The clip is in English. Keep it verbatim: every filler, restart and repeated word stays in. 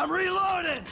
I'm reloading!